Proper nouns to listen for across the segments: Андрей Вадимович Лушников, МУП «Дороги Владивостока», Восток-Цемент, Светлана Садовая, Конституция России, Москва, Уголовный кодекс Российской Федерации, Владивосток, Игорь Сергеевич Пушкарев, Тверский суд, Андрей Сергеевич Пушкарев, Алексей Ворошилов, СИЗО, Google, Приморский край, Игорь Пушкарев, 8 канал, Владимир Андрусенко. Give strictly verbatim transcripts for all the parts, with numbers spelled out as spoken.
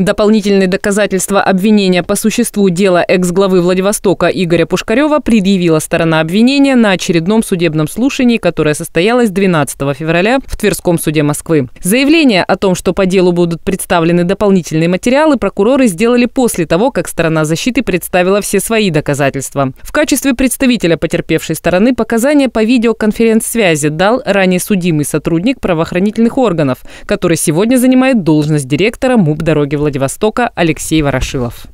Дополнительные доказательства обвинения по существу дела экс-главы Владивостока Игоря Пушкарева предъявила сторона обвинения на очередном судебном слушании, которое состоялось двенадцатого февраля в Тверском суде Москвы. Заявление о том, что по делу будут представлены дополнительные материалы, прокуроры сделали после того, как сторона защиты представила все свои доказательства. В качестве представителя потерпевшей стороны показания по видеоконференц-связи дал ранее судимый сотрудник правоохранительных органов, который сегодня занимает должность директора МУП «Дороги Владивостока» Владивостока Алексей Ворошилов.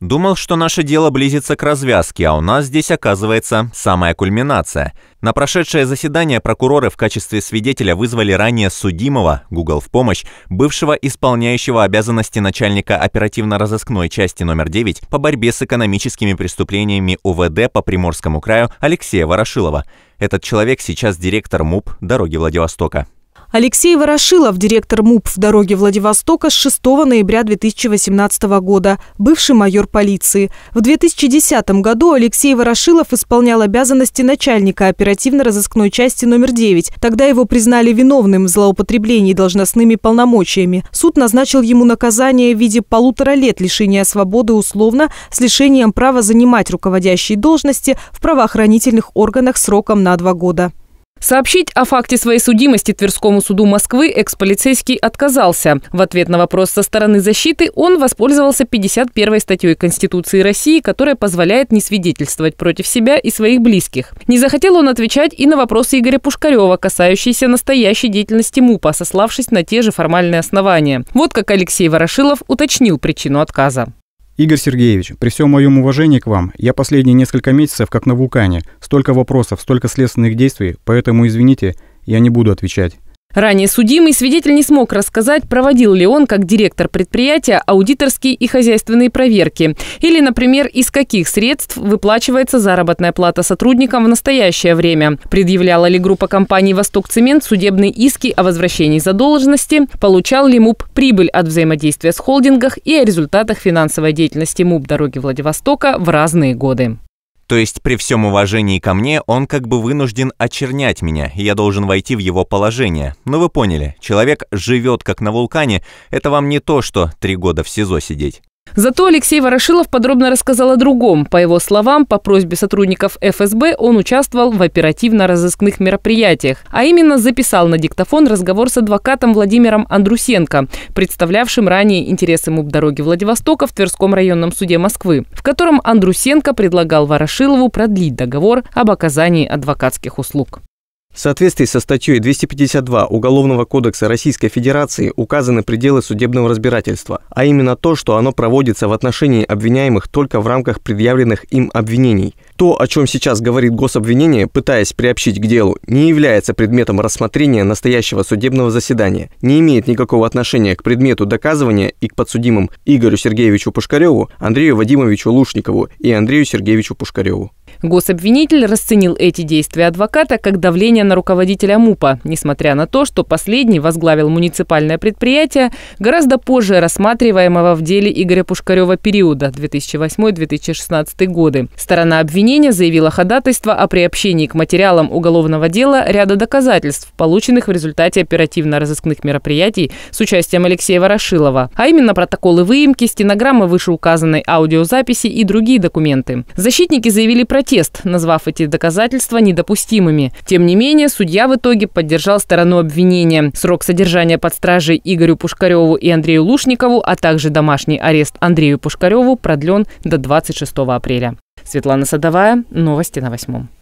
Думал, что наше дело близится к развязке, а у нас здесь оказывается самая кульминация. На прошедшее заседание прокуроры в качестве свидетеля вызвали ранее судимого, Google в помощь, бывшего исполняющего обязанности начальника оперативно-розыскной части номер девять по борьбе с экономическими преступлениями УВД по Приморскому краю Алексея Ворошилова. Этот человек сейчас директор МУП «Дороги Владивостока». Алексей Ворошилов, директор МУП в «Дороге Владивостока» с шестого ноября две тысячи восемнадцатого года, бывший майор полиции. В две тысячи десятом году Алексей Ворошилов исполнял обязанности начальника оперативно-розыскной части номер девять. Тогда его признали виновным в злоупотреблении должностными полномочиями. Суд назначил ему наказание в виде полутора лет лишения свободы условно с лишением права занимать руководящие должности в правоохранительных органах сроком на два года. Сообщить о факте своей судимости Тверскому суду Москвы экс-полицейский отказался. В ответ на вопрос со стороны защиты он воспользовался пятьдесят первой статьей Конституции России, которая позволяет не свидетельствовать против себя и своих близких. Не захотел он отвечать и на вопросы Игоря Пушкарева, касающиеся настоящей деятельности МУПа, сославшись на те же формальные основания. Вот как Алексей Ворошилов уточнил причину отказа. Игорь Сергеевич, при всем моем уважении к вам, я последние несколько месяцев как на вулкане. Столько вопросов, столько следственных действий, поэтому, извините, я не буду отвечать. Ранее судимый свидетель не смог рассказать, проводил ли он, как директор предприятия, аудиторские и хозяйственные проверки. Или, например, из каких средств выплачивается заработная плата сотрудникам в настоящее время. Предъявляла ли группа компаний «Восток-Цемент» судебные иски о возвращении задолженности, получал ли МУП прибыль от взаимодействия с холдингах и о результатах финансовой деятельности МУП «Дороги Владивостока» в разные годы. То есть при всем уважении ко мне он как бы вынужден очернять меня, и я должен войти в его положение. Но вы поняли, человек живет как на вулкане, это вам не то, что три года в СИЗО сидеть. Зато Алексей Ворошилов подробно рассказал о другом. По его словам, по просьбе сотрудников эф эс бэ он участвовал в оперативно-розыскных мероприятиях, а именно записал на диктофон разговор с адвокатом Владимиром Андрусенко, представлявшим ранее интересы МУП «Дороги Владивостока» в Тверском районном суде Москвы, в котором Андрусенко предлагал Ворошилову продлить договор об оказании адвокатских услуг. В соответствии со статьей двести пятьдесят два Уголовного кодекса Российской Федерации указаны пределы судебного разбирательства, а именно то, что оно проводится в отношении обвиняемых только в рамках предъявленных им обвинений. То, о чем сейчас говорит гособвинение, пытаясь приобщить к делу, не является предметом рассмотрения настоящего судебного заседания, не имеет никакого отношения к предмету доказывания и к подсудимым Игорю Сергеевичу Пушкареву, Андрею Вадимовичу Лушникову и Андрею Сергеевичу Пушкареву. Гособвинитель расценил эти действия адвоката как давление на руководителя МУПа, несмотря на то, что последний возглавил муниципальное предприятие гораздо позже рассматриваемого в деле Игоря Пушкарева периода две тысячи восьмой — две тысячи шестнадцатый годы. Сторона обвинения заявила ходатайство о приобщении к материалам уголовного дела ряда доказательств, полученных в результате оперативно-розыскных мероприятий с участием Алексея Ворошилова, а именно протоколы выемки, стенограммы вышеуказанной аудиозаписи и другие документы. Защитники заявили против, назвав эти доказательства недопустимыми. Тем не менее, судья в итоге поддержал сторону обвинения. Срок содержания под стражей Игорю Пушкареву и Андрею Лушникову, а также домашний арест Андрею Пушкареву продлен до двадцать шестого апреля. Светлана Садовая, новости на восьмом.